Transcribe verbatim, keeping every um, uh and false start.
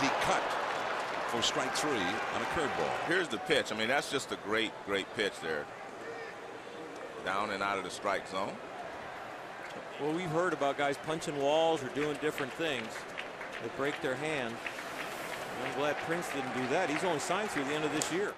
Ivy cut for strike three on a curveball. Here's the pitch. I mean, that's just a great, great pitch there. Down and out of the strike zone. Well, we've heard about guys punching walls or doing different things that break their hand. I'm glad Prince didn't do that. He's only signed through the end of this year.